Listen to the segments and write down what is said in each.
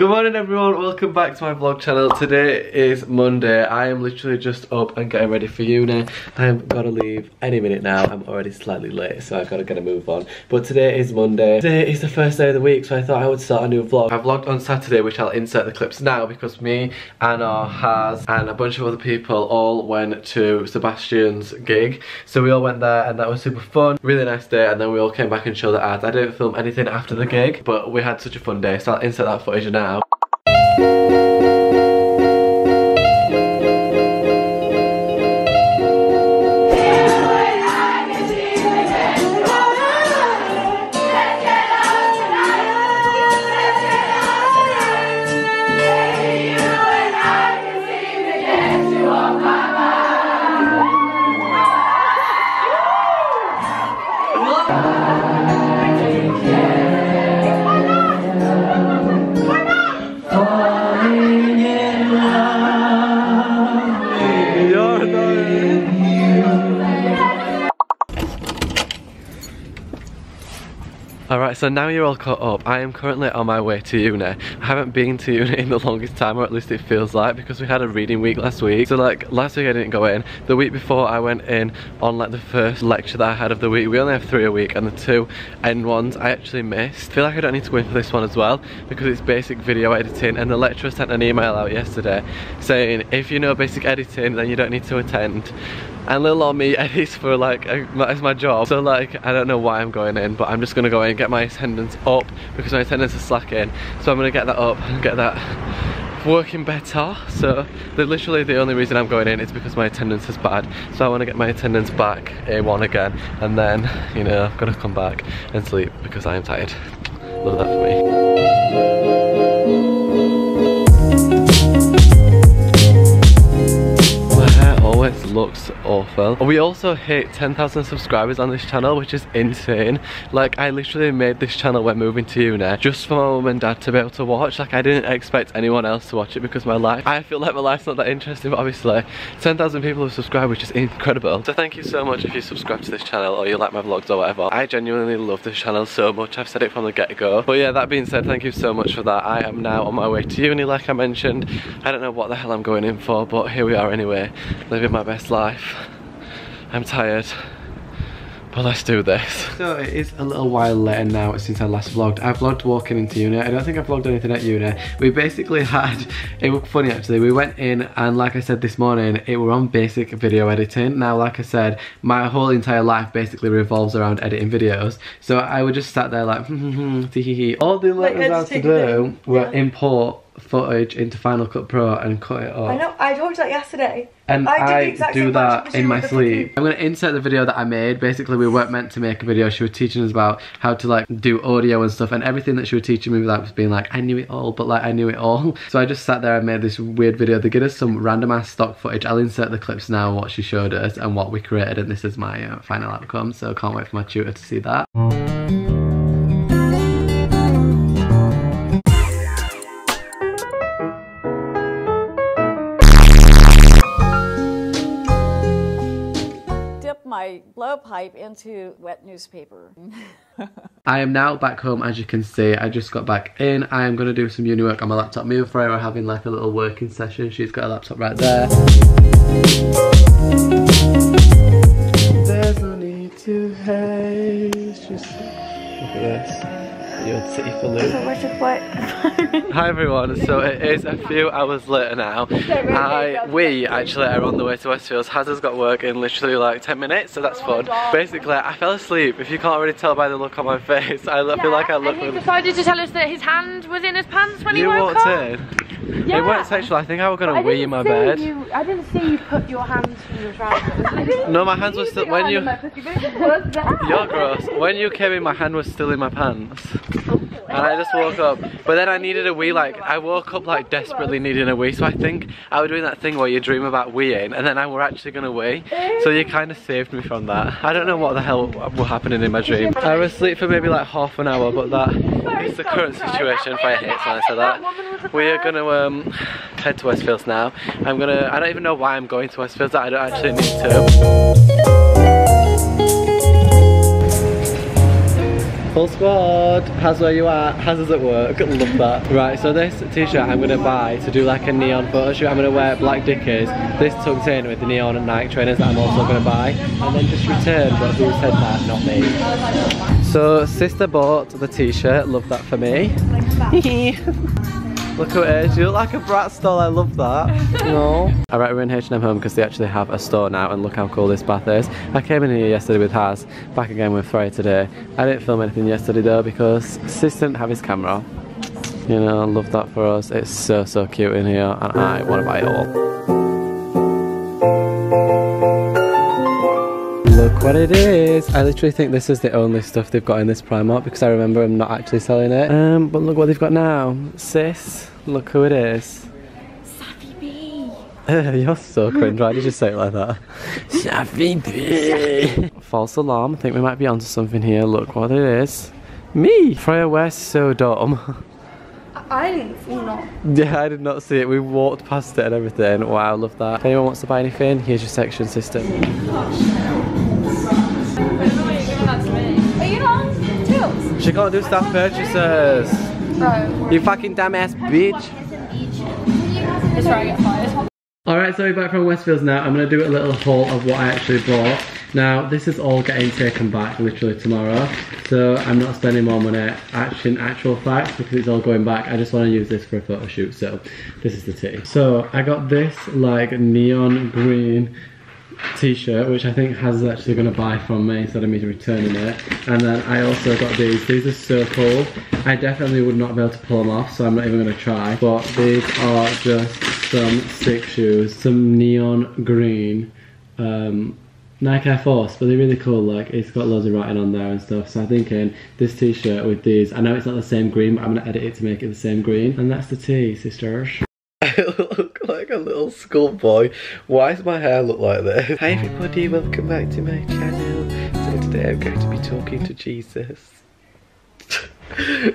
Good morning everyone, welcome back to my vlog channel. Today is Monday. I am literally just up and getting ready for uni. I'm gonna leave any minute now. I'm already slightly late, so I've gotta get a move on. But today is Monday. Today is the first day of the week, so I thought I would start a new vlog. I vlogged on Saturday, which I'll insert the clips now, because me, Anna, Haz, and a bunch of other people all went to Sebastian's gig. So we all went there and that was super fun. Really nice day, and then we all came back and showed the ads. I didn't film anything after the gig, but we had such a fun day, so I'll insert that footage now. Alright, so now you're all caught up. I am currently on my way to uni. I haven't been to uni in the longest time, or at least it feels like, because we had a reading week last week. So like, last week I didn't go in. The week before I went in on like the first lecture that I had of the week. We only have 3 a week, and the 2 end ones I actually missed. I feel like I don't need to go in for this one as well, because it's basic video editing, and the lecturer sent an email out yesterday saying, if you know basic editing, then you don't need to attend. And little on me edits for like, that's my job. So like, I don't know why I'm going in, but I'm just gonna go in and get my attendance up, because my attendance is slacking. So I'm gonna get that up and get that working better. So literally the only reason I'm going in is because my attendance is bad. So I wanna get my attendance back A1 again. And then, you know, I'm gonna come back and sleep because I am tired. Love that for me. Always looks awful. We also hit 10,000 subscribers on this channel, which is insane. Like, I literally made this channel when moving to uni just for my mum and dad to be able to watch. Like, I didn't expect anyone else to watch it, because my life, I feel like my life's not that interesting, but obviously 10,000 people have subscribed, which is incredible. So thank you so much if you subscribe to this channel, or you like my vlogs or whatever. I genuinely love this channel so much. I've said it from the get-go. But yeah, that being said, thank you so much for that. I am now on my way to uni, like I mentioned. I don't know what the hell I'm going in for, but here we are anyway. Living my best life. I'm tired, but let's do this. So it is a little while later now since I last vlogged. I vlogged walking into uni. I don't think I vlogged anything at uni. We basically had, it was funny actually, we went in and like I said this morning, it were on basic video editing. Now like I said, my whole entire life basically revolves around editing videos. So I would just sat there like, all the letters out to do were import footage into Final Cut Pro and cut it up. I know, I told you that yesterday. And I do that in my sleep. I'm going to insert the video that I made. Basically, we weren't meant to make a video. She was teaching us about how to like do audio and stuff, and everything that she was teaching me was being like, I knew it all, but like I knew it all. So I just sat there and made this weird video. They gave us some random ass stock footage. I'll insert the clips now, what she showed us and what we created, and this is my final outcome. So can't wait for my tutor to see that. My blowpipe into wet newspaper. I am now back home, as you can see. I just got back in. I am going to do some uni work on my laptop. Me and Freya are having like a little working session. She's got a laptop right there. There's no need to hate. Just look at this. Hi everyone, so it is a few hours later now. We actually are on the way to Westfield. Haz has got work in literally like 10 minutes, so that's fun. Basically, I fell asleep. If you can't already tell by the look on my face, I feel like I look... And he decided to tell us that his hand was in his pants when he woke up. You walked in? Yeah. It weren't sexual, I think I was going to wee in my bed. I didn't see you put your hands in your trousers. No, my hands were still... When you... You're gross. When you came in, my hand was still in my pants. And I just woke up, but then I needed a wee. Like, I woke up like desperately needing a wee, so I think I was doing that thing where you dream about weeing and then I were actually gonna wee, so you kind of saved me from that. I don't know what the hell was happening in my dream. I was asleep for maybe like half an hour, but that is the current situation. If I hate something like that, we are gonna head to Westfields now. I don't even know why I'm going to Westfields. I don't actually need to. Full squad. How's where you at? How's us at work? Love that. Right, so this t-shirt I'm gonna buy to do like a neon photo shoot. I'm gonna wear black Dickies, this tucked in with the neon and Nike trainers that I'm also gonna buy, and then just return. But who said that? Not me. So sister bought the t-shirt. Love that for me. Look who it is, you look like a brat stall, I love that. No. Alright, we're in H&M Home because they actually have a store now, and look how cool this bath is. I came in here yesterday with Haz, back again with Freya today. I didn't film anything yesterday though because Sis didn't have his camera. You know, I love that for us. It's so, so cute in here and I want to buy it all. Look what it is. I literally think this is the only stuff they've got in this Primark because I remember I'm not actually selling it. But look what they've got now. Sis. Look who it is. Safi B. You're so cringe, why did you say it like that? Safi B. False alarm, I think we might be onto something here. Look what it is. Me! Freya West, so dumb. I didn't see it. Yeah, I did not see it. We walked past it and everything. Wow, love that. If anyone wants to buy anything, here's your section, sister. Are you not on tilts? She can't do staff purchases. You fucking damn ass bitch. Alright, so we're back from Westfields now. I'm going to do a little haul of what I actually bought. Now, this is all getting taken back literally tomorrow. So I'm not spending more money in actual fact because it's all going back. I just want to use this for a photo shoot. So this is the tea. So I got this like neon green t-shirt which I think Haz is actually going to buy from me instead of me returning it, and then I also got these are so cool. I definitely would not be able to pull them off so I'm not even going to try, but these are just some sick shoes, some neon green Nike Air Force, but they're really cool. Like it's got loads of writing on there and stuff, so I'm thinking this t-shirt with these, I know it's not the same green but I'm going to edit it to make it the same green, and that's the tea, sisters. I look like a little schoolboy. Why does my hair look like this? Hi everybody, welcome back to my channel. So today I'm going to be talking to Jesus.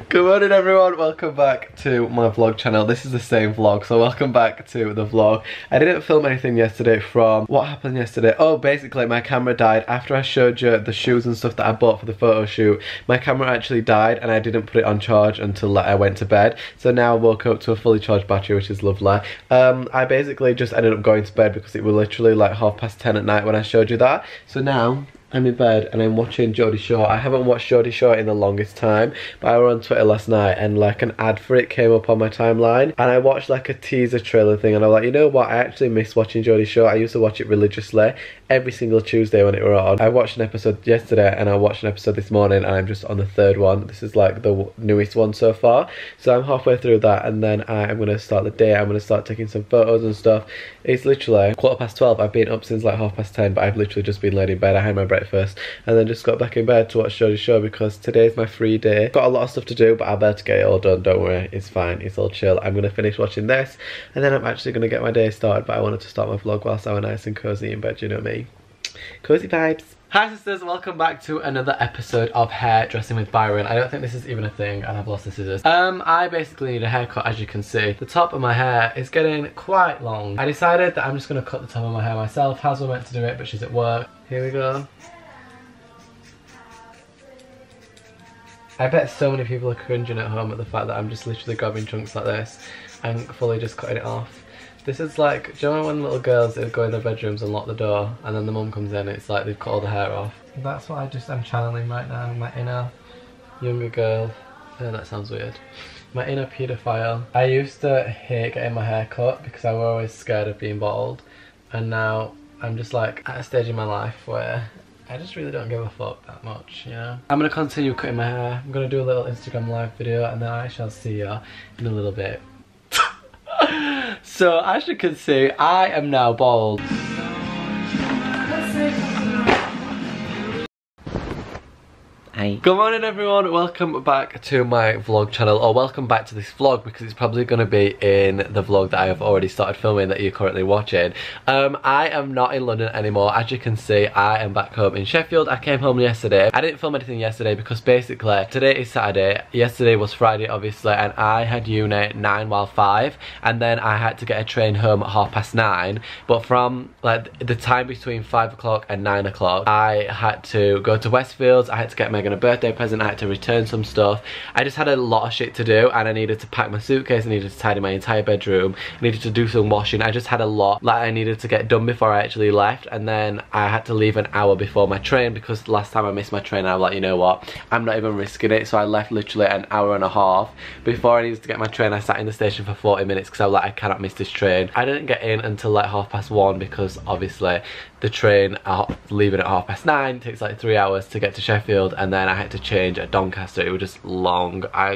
Good morning everyone, welcome back to my vlog channel. This is the same vlog, so welcome back to the vlog. I didn't film anything yesterday from what happened yesterday. Oh, basically my camera died after I showed you the shoes and stuff that I bought for the photo shoot. My camera actually died and I didn't put it on charge until like, I went to bed. So now I woke up to a fully charged battery, which is lovely. I basically just ended up going to bed because it was literally like 10:30 at night when I showed you that. So now I'm in bed and I'm watching Geordie Shore. I haven't watched Geordie Shore in the longest time, but I were on Twitter last night and like an ad for it came up on my timeline and I watched like a teaser trailer thing and I was like, you know what, I actually miss watching Geordie Shore. I used to watch it religiously every single Tuesday when it were on. I watched an episode yesterday and I watched an episode this morning and I'm just on the third one. This is like the newest one so far. So I'm halfway through that and then I'm going to start the day. I'm going to start taking some photos and stuff. It's literally 12:15. I've been up since like 10:30 but I've literally just been laid in bed. I had my breakfast and then just got back in bed to watch Geordie Shore because today's my free day. Got a lot of stuff to do but I'll be able to get it all done, don't worry, it's fine, it's all chill. I'm going to finish watching this and then I'm actually going to get my day started, but I wanted to start my vlog whilst I was nice and cosy in bed, you know me. Cosy vibes. Hi sisters, welcome back to another episode of Hairdressing with Byron. I don't think this is even a thing and I've lost the scissors. I basically need a haircut, as you can see. The top of my hair is getting quite long. I decided that I'm just going to cut the top of my hair myself. Haz was meant to do it but she's at work. Here we go. I bet so many people are cringing at home at the fact that I'm just literally grabbing chunks like this and fully just cutting it off. This is like, do you know when little girls go in their bedrooms and lock the door and then the mum comes in and it's like they've cut all the hair off? That's what I'm channeling right now, my inner younger girl. Oh, that sounds weird. My inner paedophile. I used to hate getting my hair cut because I was always scared of being bald, and now I'm just like at a stage in my life where I just really don't give a fuck that much, you know? I'm going to continue cutting my hair. I'm going to do a little Instagram live video and then I shall see you in a little bit. So, as you can see, I am now bald. Hi. Good morning everyone, welcome back to my vlog channel, or welcome back to this vlog because it's probably going to be in the vlog that I have already started filming that you're currently watching. I am not in London anymore, as you can see I am back home in Sheffield. I came home yesterday. I didn't film anything yesterday because basically today is Saturday, yesterday was Friday obviously, and I had uni at 9 while 5 and then I had to get a train home at 9:30, but from like the time between 5 o'clock and 9 o'clock I had to go to Westfields, I had to get my got a birthday present, I had to return some stuff. I just had a lot of shit to do, and I needed to pack my suitcase, I needed to tidy my entire bedroom, I needed to do some washing. I just had a lot that I needed to get done before I actually left, and then I had to leave an hour before my train because last time I missed my train, I was like, you know what, I'm not even risking it. So I left literally an hour and a half before I needed to get my train. I sat in the station for 40 minutes because I was like, I cannot miss this train. I didn't get in until like 1:30 because obviously the train leaving at 9:30 takes like 3 hours to get to Sheffield, and then I had to change at Doncaster. It was just long. I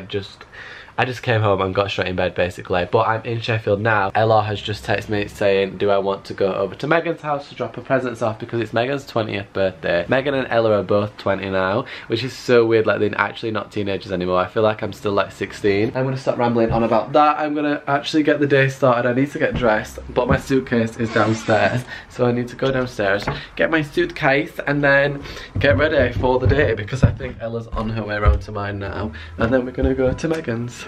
just came home and got straight in bed basically, but I'm in Sheffield now. Ella has just texted me saying, do I want to go over to Megan's house to drop her presents off because it's Megan's 20th birthday. Megan and Ella are both 20 now, which is so weird, like they're actually not teenagers anymore. I feel like I'm still like 16. I'm gonna stop rambling on about that. I'm gonna actually get the day started. I need to get dressed, but my suitcase is downstairs. So I need to go downstairs, get my suitcase, and then get ready for the day because I think Ella's on her way around to mine now. And then we're gonna go to Megan's.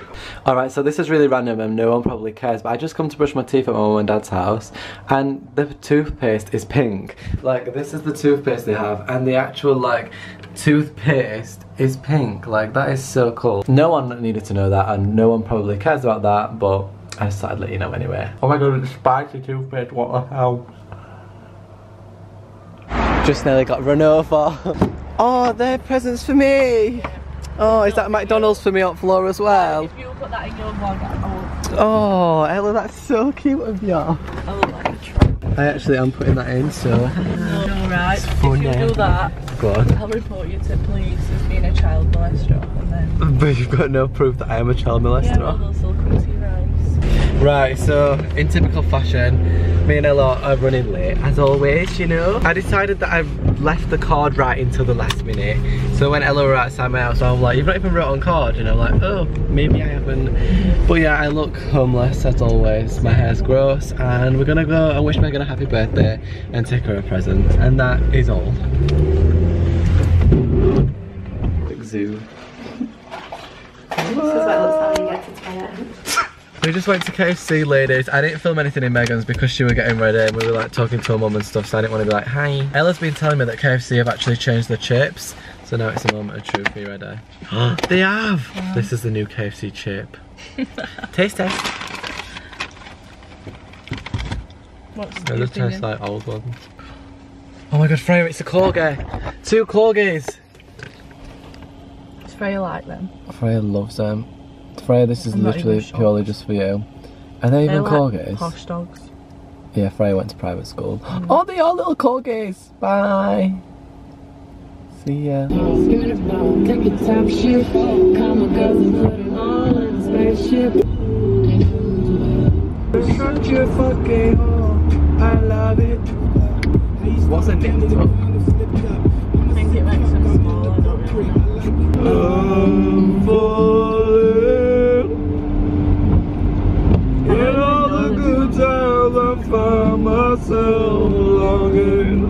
Alright, so this is really random and no one probably cares, but I just come to brush my teeth at my mum and dad's house, and the toothpaste is pink. Like, this is the toothpaste they have, and the actual, like, toothpaste is pink. Like, that is so cool. No one needed to know that, and no one probably cares about that, but I just thought I'd let you know anyway. Oh my god, it's spicy toothpaste, what the hell? Just nearly got run over. Oh, they're presents for me! Oh, is that McDonald's for me on floor as well? If you put that in your vlog, I will. Oh, Ella, that's so cute of you. I will like a trip. I actually am putting that in, so. No, right. If you do that, go on. I'll report you to police as being a child molester. But you've got no proof that I am a child molester. Yeah, those little crazy rides. Right, so in typical fashion, me and Ella are running late, as always, you know. I decided that I've left the card right until the last minute. So when Ella were outside my house, I'm like, you've not even wrote on card, and I'm like, oh, maybe I haven't. But yeah, I look homeless as always. My hair's gross, and we're gonna go and wish Megan a happy birthday and take her a present, and that is all. Like zoo. This is what it looks like when you get to 10. We just went to KFC, ladies. I didn't film anything in Megan's because she was getting ready and we were like talking to her mum and stuff, so I didn't want to be like, hi. Ella's been telling me that KFC have actually changed the chips, so now it's a moment of truth for you, right? They have! Yeah. This is the new KFC chip. Taste test. What's the new opinion? Tastes like old ones. Oh my god, Freya, it's a corgi! Two corgis! Does Freya like them? Freya loves them. Freya, this is literally purely just for you. Are they even corgis? Posh dogs. Yeah, Freya went to private school. Mm. Oh, they are little corgis! Bye! See ya. What's a nip-tuck? I think it makes them smaller, don't you? Find myself longing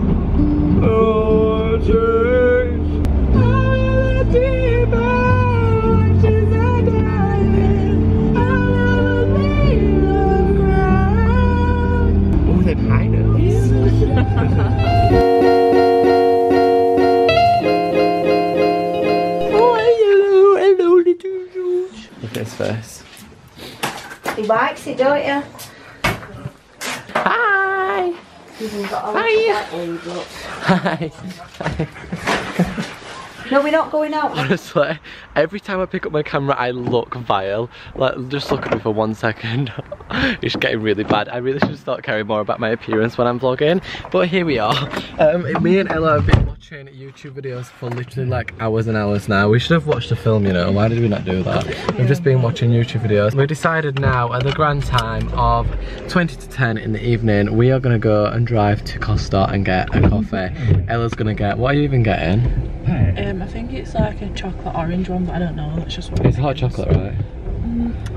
for change. I'm in the deep end, she's a dying. I'll never be the ground. Oh, they're high notes. Oh, hello, hello, little George. Look at his face. He likes it, don't you? Hi! Hi! Hi! No, we're not going out. Honestly, every time I pick up my camera, I look vile. Like, just look at me for 1 second. It's getting really bad. I really should start caring more about my appearance when I'm vlogging. But here we are. Me and Ella have been watching YouTube videos for literally like hours and hours now. We should have watched a film, you know. Why did we not do that? We've just been watching YouTube videos. We've decided now at the grand time of 20 to 10 in the evening, we are going to go and drive to Costa and get a coffee. Ella's going to get, what are you even getting? I think it's like a chocolate orange one, but I don't know. That's just what it's hot chocolate, right?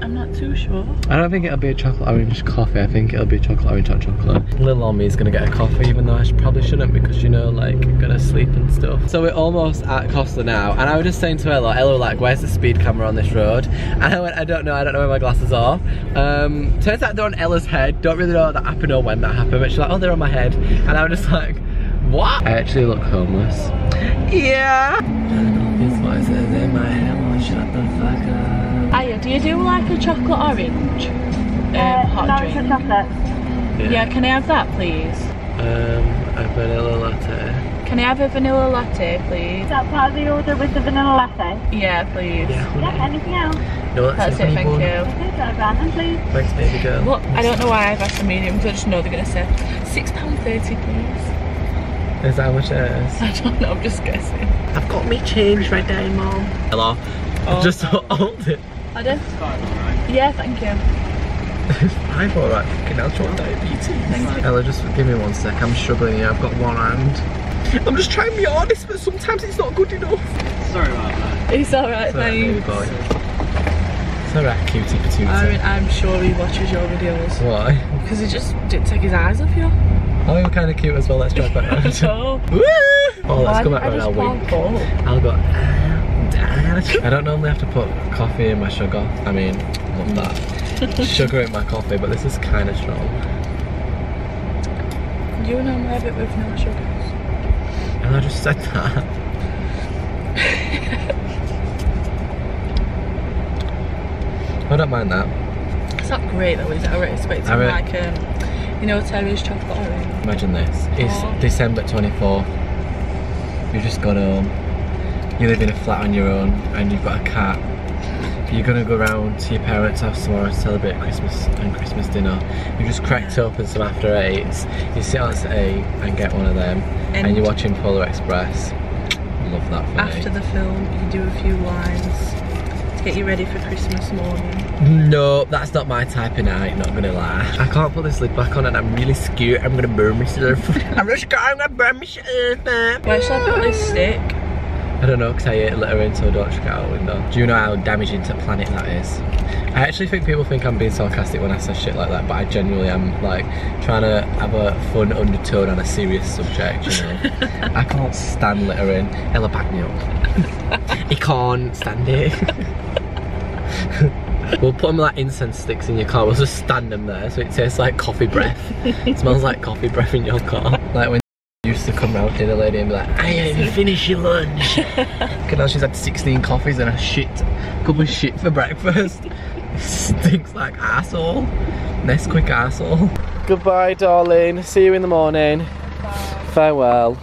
I'm not too sure. I don't think it'll be a chocolate orange coffee. I think it'll be chocolate orange hot chocolate. Little on me's gonna get a coffee, even though I probably shouldn't because, you know, like, gonna sleep and stuff. So we're almost at Costa now, and I was just saying to Ella, was like, where's the speed camera on this road? And I went, I don't know where my glasses are. Turns out they're on Ella's head. Don't really know how that happened or when that happened, but she's like, oh, they're on my head. And I was just like, what? I actually look homeless. Yeah. Aya, do you do like a chocolate orange hot no, drink? No, it's a chocolate. Yeah, can I have that please? A vanilla latte. Can I have a vanilla latte please? Is that part of the order with the vanilla latte? Yeah, please. Yeah, anything else? No, that's it, thank you. Okay, so random, please. Thanks, baby girl. Look, I don't know why I've asked the medium, because I just know they're going to say £6.30 please. Is that what it is? I don't know, I'm just guessing. I've got me change right there, Mom. Hello. Oh. I've just hold it. I did? Yeah, thank you. I'm alright, fucking I'll try diabetes. Thank you. Ella, just give me one sec, I'm struggling here, I've got one hand. I'm just trying my hardest, but sometimes it's not good enough. Sorry about that. It's alright, thanks. It's alright, cutie patootie. I mean, I'm sure he watches your videos. Why? Because he just didn't take his eyes off you. Oh, you're kind of cute as well, let's drive back around. Oh, let's go back around and I'll wink. I'll go, I don't normally have to put coffee in my sugar. I mean, love that. Sugar in my coffee, but this is kind of strong. You normally have it with no sugars. And I just said that. I don't mind that. It's not great though, is it? I was expecting like you know, Terry's chocolate orange. Imagine this. It's December 24th. You've just got home. You live in a flat on your own and you've got a cat. You're going to go round to your parents' house tomorrow to celebrate Christmas and Christmas dinner. You've just cracked open some after 8s. You sit on at 8 and get one of them and you're watching Polar Express. Love that for me. After the film, you do a few lines to get you ready for Christmas morning. No, that's not my type of night, not gonna lie. I can't put this lid back on and I'm really scared. I'm gonna burn myself. I'm gonna burn myself. Where should I put this stick? I don't know, because I ate a litter in, so I don't check it out window. Do you know how damaging to planet that is? I actually think people think I'm being sarcastic when I say shit like that, but I genuinely am like trying to have a fun undertone on a serious subject, you know. I can't stand littering. Ella, back me up. He can't stand it. We'll put them like incense sticks in your car, we'll just stand them there so it tastes like coffee breath. It smells like coffee breath in your car. Like when used to come round to the lady and be like, I haven't finished your lunch. Because now she's had 16 coffees and a cup of shit for breakfast. It stinks like arsehole. Nesquik arsehole. Goodbye darling, see you in the morning. Bye. Farewell.